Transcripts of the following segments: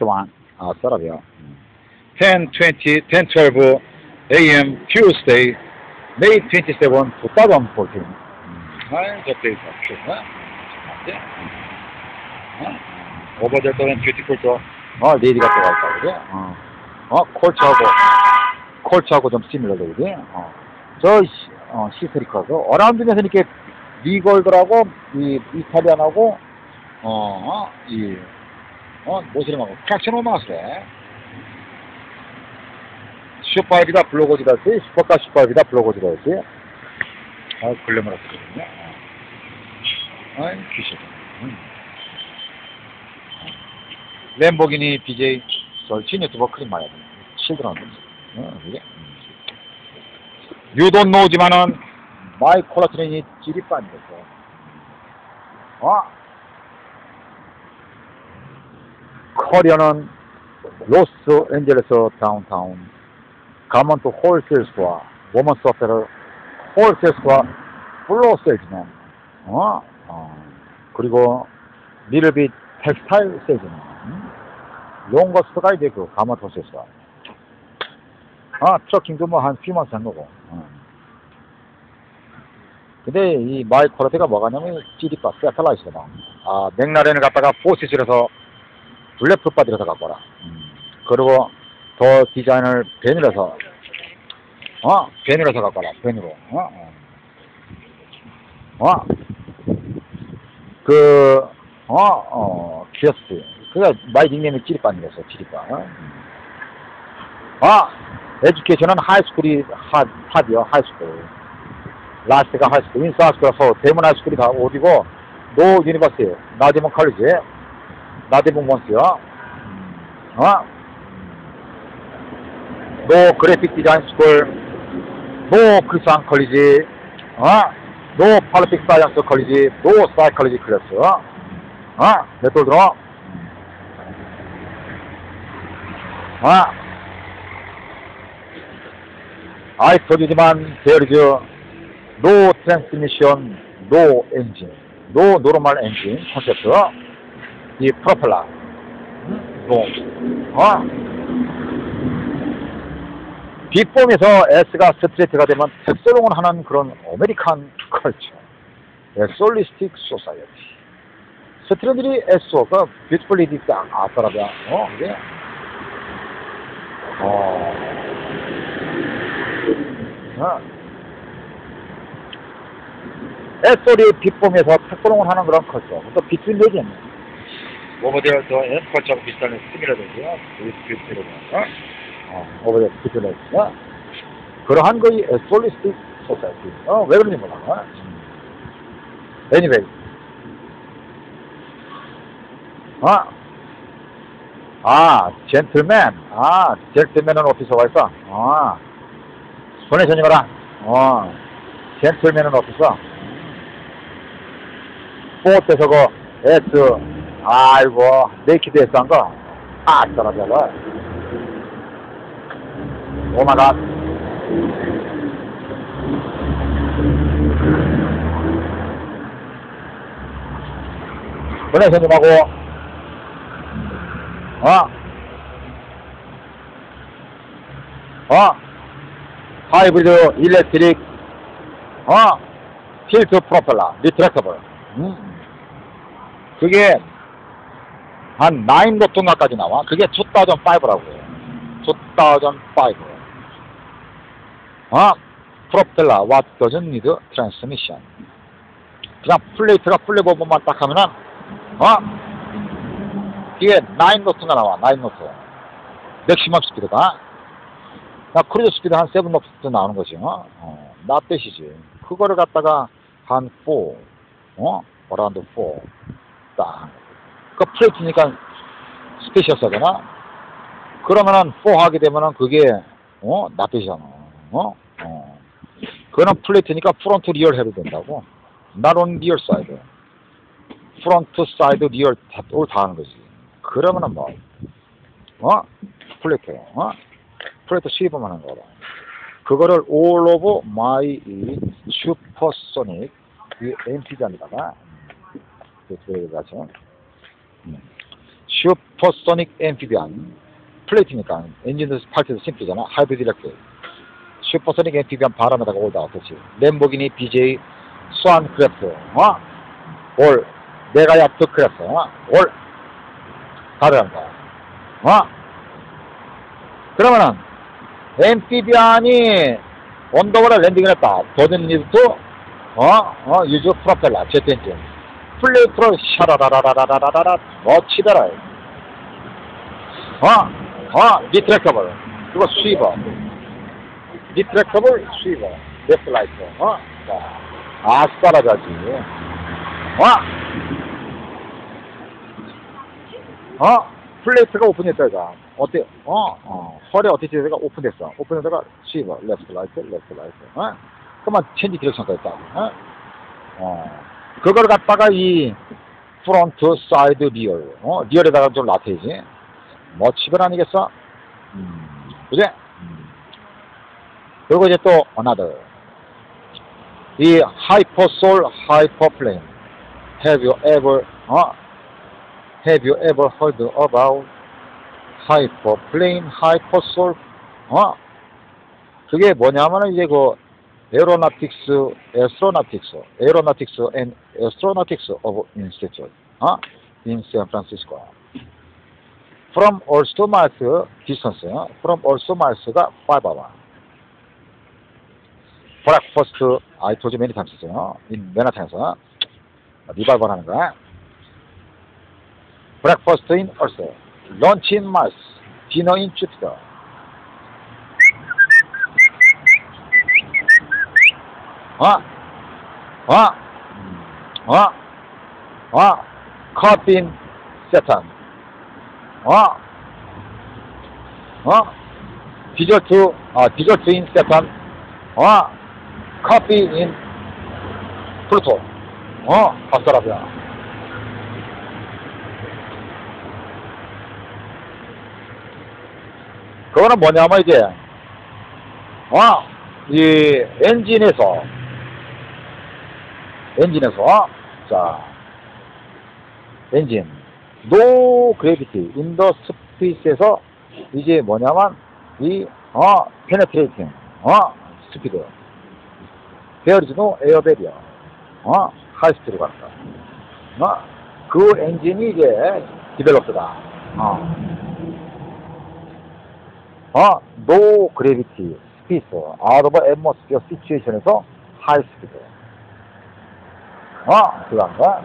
1. Set up, yeah. 10:12 a.m. Tuesday, May 27, 2014. And the place option, over the door and beautiful door. 어, 레이디가 들어갈까, 그래? 콜츠하고 좀 시밀러죠, 그래? 시스리커서, 어라운드에서 이렇게 리골드라고, 이탈리안하고, 모슬림하고, 깍치노 마스래. 슈퍼비다 블로거지다 했지? 슈퍼카 슈퍼비다 블로거지다 했지? 글래머러스 거든요. 귀신. 램보기니 BJ 설치 네트워크 크림 마야 돼. 실드라는 거지. 이게. 유돈 노지만은 마이 콜라트린이 지리빠인 거죠. 커리어는 로스앤젤레스 다운타운. 가먼트 홀세일스와 워먼 소프트웨어 홀세일스와 플로세일즈는 그리고 미르비 텍스타일 세일즈는 롱거스트 가이드 그 가먼트 홀세일스와 트럭킹도 뭐 한 피마스 한 거고 근데 이 마이 코라테가 뭐가 냐면 지리파 세탈라이트가 나옵니다. 맥라렌을 갖다가 포시실에서 블랙풀바 들여서 갖고 와라. 그리고 더 디자인을 벤으로서 갖고 와라, 벤으로. 키어스. 그니까, 마이 닉네임이 찌릿반이었어, 찌릿반. 에듀케이션은 하이스쿨이 하드요, 하이스쿨. 라스트가 하이스쿨, 인사 하이스쿨에서 대문 하이스쿨이 다 어디고, 노 유니버스, 나디몬 컬리지, 나디몬 원스요. 노 그래픽 디자인 스쿨, 노 크리스탄 컬리지, 노 팔레틱 사이언스 컬리지, 노 사이컬리지 클래스, 내 돈 들어, 아이스터지지만 데어리즈, 노 트랜스미션, 노 엔진, 노 노르말 엔진 컨셉트, 이 프로펠러, 뒷폼에서 S가 스트레이트가 되면 색소롱을 하는 그런 아메리칸 컬처, 솔리스틱 소사이어티. 스트레이트들이 SO, 그 뷰티풀리 디스타 아사라비아, 그래? SO리 뒷폼에서 색소롱을 하는 그런 컬처. 또 비트윈 얘기했네. 오버데어도 S 컬처하고 비슷한 스미러 되고요. 뷰티풀리 오버데어 비트윈 그러한 거의 솔리스틱 소사이티. 왜 그런지 몰라. Anyway. 젠틀맨. 젠틀맨은 오피서가 있어. 손에 전이거라. 젠틀맨은 오피서. 포트에서 그 S 아이고 네키드 S 한 거. 따라잡아. 오마갓 보내선님하고 하이브리드 일렉트릭 틸트 프로펠러 리트랙터블 그게 한 9 보통가까지 나와. 그게 2005라고 해요. 2005 프로펠러 what doesn't need transmission. 그냥 플레이트가 플랫폼만 딱 하면은 이게 9노트가 나와. 9노트 맥시멈 스피드가 나 크루즈 스피드 한 7노트 나오는 거지. 나 뜻이지. 그거를 갖다가 한 4 딱. 그 플레이트니까 스페셜사잖아. 그러면은 4 하게 되면은 그게 나 뜻이잖아. 그거는 플레이트니까 프론트 리얼 해도 된다고. Not on 리얼 사이드. 프론트 사이드 리얼 다 하는 거지. 그러면은 뭐 플레이트 플레이트 수입만 하는 거라. 그거를 all over my supersonic 이 MT잔에다가 이렇게 들어가죠. 슈퍼소닉 엠피비안, 플레이트니까 엔진에서 파트에서 심플잖아. 하이브리드 일렉트릭 슈퍼소닉 엠피비안 바람에다가 올다. 그렇지. 램보기니 BJ 스완 크래프트 올 내가 야트 크래프트 올 가르란다. 그러면은 엠피비안이 온도보다 랜딩을 했다. 도전 리스트 유즈 프로펠러 제트 엔진 플레이트로 샤라라라라라라라라 멋지더라. 리트랙터블 그리고 스위버 리트랙터블 스위버 데플라이터 아스파라자지 플레이트가 오픈했다. 이거 어때? 허리 어택지가 오픈됐어. 오픈에다가 스위버 레프트라이트 레프트라이트 그만 체인지 디렉션까지 따고 그걸 갖다가 이 프론트 사이드 리얼 리얼에다가 좀 놔둬야지. 멋지별 아니겠어? 그지? 그리고 이제 또 another 이 하이퍼솔 하이퍼플레인 Have you ever heard about 하이퍼플레인 하이퍼솔 그게 뭐냐면은 이제 그 Aeronautics and Astronautics of Institute in San Francisco. From Earth to Mars distance, from Earth to Mars 가 5 hours. Breakfast, I told you many times in Manhattan에서 리바이벌 하는 거야. Breakfast in Earth, lunch in Mars, dinner in Jupiter. 커튼 세탄 디저트 인 세탄 커피 인 플루토 아스트라비아 그거는 뭐냐면 이제 이 엔진에서 자 엔진 노 그래비티 인더 스페이스에서 이제 뭐냐면 이 페네트레이팅 스피드 베어리즈노 에어베리어 하이스피드로 간다. 그 엔진이 이제 디벨롭드다. 노 그래비티 스피스 out of atmosphere situation에서 하이스피드 그런가?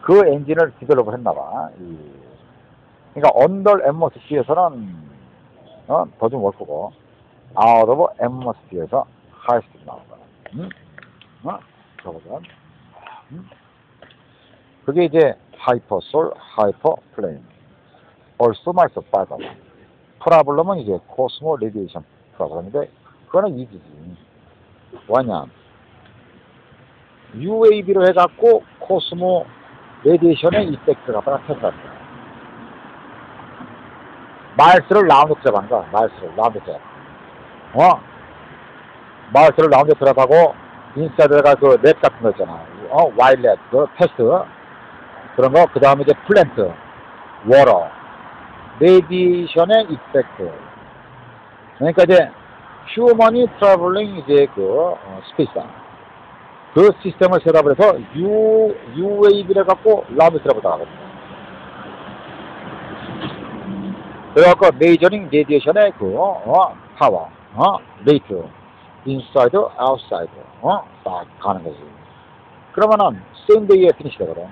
그 엔진을 디벨롭을 했나봐. 그러니까 언더 앰머스피어에서는 더 좀 월크고 아웃 오브 앰머스피어에서 하이스피드 나온다. 저거는 그게 이제 하이퍼솔 하이퍼플레인 얼쏘마이스 빠져. 프라블럼은 이제 코스모 레디에이션 프라블럼인데 그거는 이지지. 왜냐? UAV로 해갖고 코스모 레디에이션의 이펙트가 빠졌다. 마일스를 라운드 잡은 거야. 마일스를 라운드 들어가고 인사이드가 그 랩 같은 거 있잖아. 와일렛 그 테스트 그런 거. 그 다음에 이제 플랜트, 워러, 레디에이션의 이펙트. 그러니까 이제 휴머니 트래블링 이제 그 스페이스다. 그 시스템을 셋업을 해서 UAV를 갖고 라운드트랩을 나가거든요. 그래갖고 메이저링 레디에이션의 그 파워, 레이트, 인사이드, 아웃사이드, 딱 가는 거지. 그러면은 샌데이에 피니시 되거든.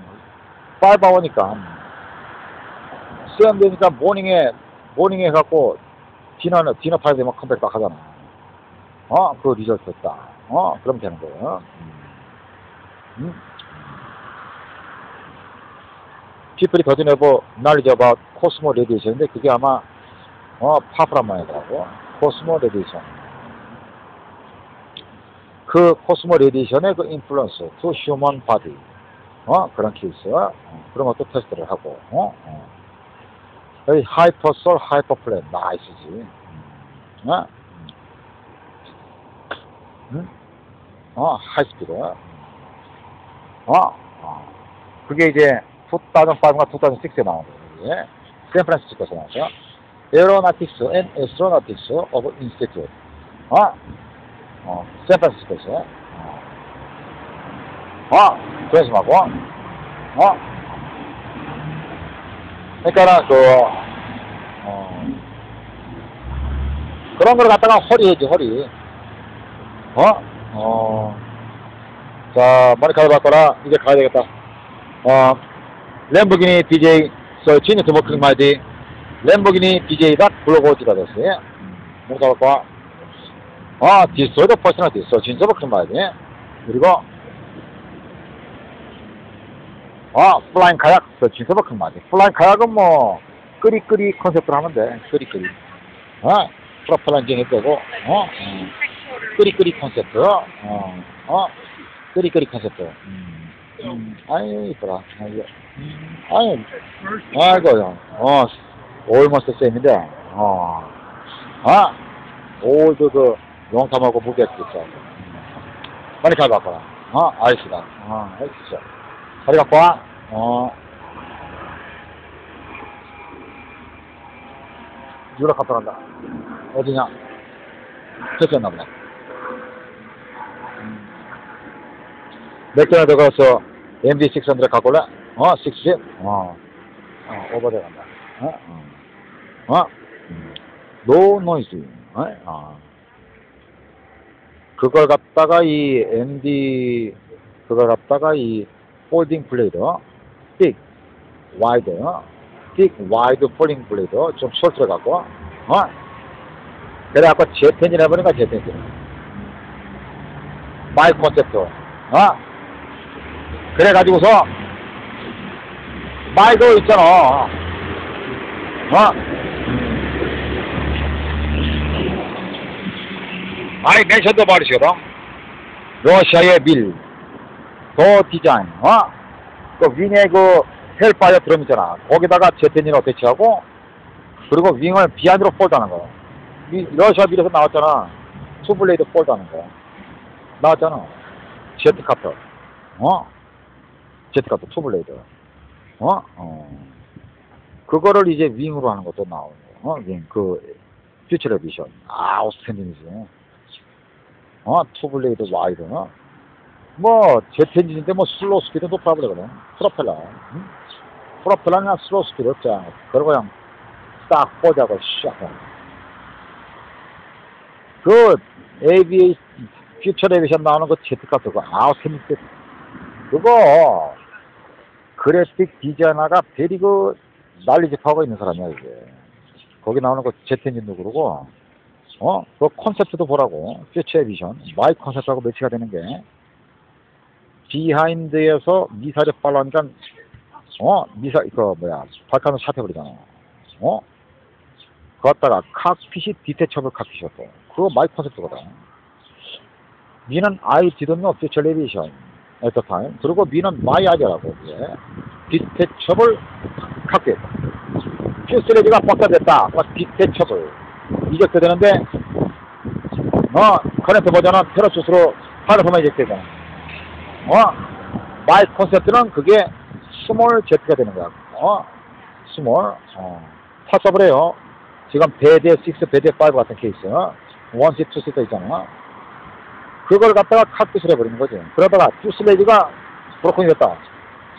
5 hour니까 샌데이니까 모닝에 갖고 디너 파이 되면 컴백 딱 하잖아. 그 리절트 딱. 그럼 되는 거예요. 피플이 더 전에도 knowledge about 코스모 레디에이션인데 그게 아마 파프란 말이더라고. 코스모 레디에이션 그 코스모 레디에이션의 그 인플루언스 to human body 그런 케이스 그런 것도 테스트를 하고 여기 하이퍼솔 하이퍼플랜 나이스지. 하이스피드 그게 이제 2005과 2006에 나온 거예요. 예. 샌프란시스코에서 나왔어요. Aeronautics and Astronautics of Institute. 샌프란시스코에서. 그래서 말고. 그러니까, 그런 걸 갖다가 허리해야지, 허리. 자, 머리카락 바꿔라. 이제 가야 되겠다. 램보기니 DJ, 서치니 두목클 마이디. 램보기니 DJ가 블로그가 됐어요. 머리카락 바꿔. 디소이드 퍼스널티, 서치니 두목클 마이디. 그리고, 플라잉 카약, 서치니 두목클 마이디. 플라잉 카약은 뭐, 끄리끄리 컨셉트로 하면 돼. 끄리끄리. 프로펠런징이 되고, 끄리끄리 컨셉트. 끄리끄리 컨셉트. 아이, 이쁘다. 아이고, 올머스트 쌤인데, 올드 그, 용탐하고 무게했지, 저. 빨리 가 갖고 와. 아이씨다. 아이씨. 빨리 갖고 와. 유럽 갔다 간다. 어디냐? 저쪽이었나 보네. 몇 개나 더 가서 MD600 갖고 올래? 60? 오버돼 간다. 노 노이즈. 그걸 갖다가 이 MD, 그걸 갖다가 이 폴딩 플레이더, 빅, 와이드, 빅, 와이드 폴딩 플레이더, 좀 쏠쏠 갖고, 그래갖고 재팬이라 해버린다, 재팬. 마이 콘셉트, 그래가지고서, 마이크 있잖아. 아이, 멘션도 말이시거든. 러시아의 밀, 도 디자인, 그 윙에 그 헬파이어 드럼 있잖아. 거기다가 제트엔진 어태치하고, 그리고 윙을 비안으로 폴드하는 거야. 러시아 밀에서 나왔잖아. 투블레이드 폴드하는 거야. 나왔잖아. 제트카터. 제트카터 투블레이드. 그거를 이제 윙으로 하는 것도 나오는 거야. 윙. 그, 퓨처 에디션. 아웃스탠딩이지. 투블레이드 와이드. 뭐, 제트 엔진인데 뭐, 슬로우 스피드 높아 버리거든. 프로펠러. 프로펠러는 슬로우 스피드 없잖아. 그리고 그냥, 딱 꽂아서 시작하는 거야. 그, ABA, 퓨처 에디션 나오는 거 제트카터. 아웃스탠딩. 그거, 그래픽 디자이너가 대리 그 난리집하고 있는 사람이야, 이게. 거기 나오는 거 제트엔진도 그러고, 그 컨셉트도 보라고. 퓨처 비전. 마이 컨셉트하고 매치가 되는 게. 비하인드에서 미사일이 빨라니까, 발칸을 샷해버리잖아. 그거다가 칵핏이 디테쳐블 칵핏이었어. 그거 마이 컨셉트거든. 니는 I didn't know 퓨처 레비션. at the time. 그리고 미는 마이 아이디어라고. 디테처블 칵핏. 퓨스레지가 박살됐다. 디테처블. 이적되는데, 커넥트 버전은 페러슛으로 파르포만 이적되잖아. 마이 콘셉트는 그게 스몰 제트가 되는 거야. 스몰. 파서블 해요. 지금 배대 6, 배대 5 같은 케이스. 1, 2, 2, 있잖아. 그걸 갖다가 칵핏을 해버리는 거지. 그러다가 퓨슬레이지가 브로큰이 됐다.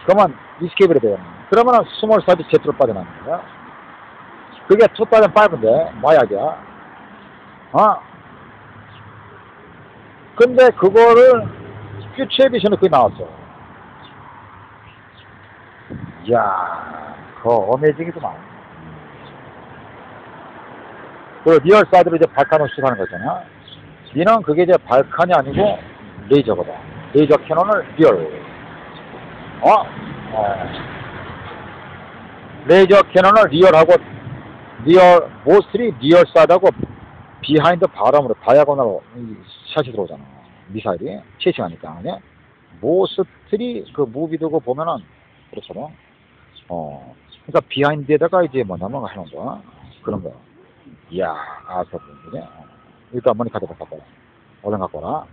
그러면 이스케이블이 돼요. 그러면 스몰 사이즈 제트로 빠져나는 거야. 그게 2005인데 마약이야. 근데 그거를 퓨처 에디션에 그게 나왔어. 이야, 그거 어메이징이구만. 그 리얼 사이드로 이제 발칸을 수사하는 거잖아. 니는 그게 이제 발칸이 아니고 레이저거든. 레이저 캐논을 리얼. 레이저 캐논을 리얼하고, 리얼, 모스트리 리얼 사이드하고, 비하인드 바람으로, 다이아고나로 샷이 들어오잖아. 미사일이. 채팅하니까. 아니? 모스트리 그 무비도 보면은, 그렇잖아. 그러니까 비하인드에다가 이제 뭐냐면 하는 거야. 그런 거야. 이야, 아싸, 분들이. 일단 머니카드 갖고 와라. 얼른 갖고 와라.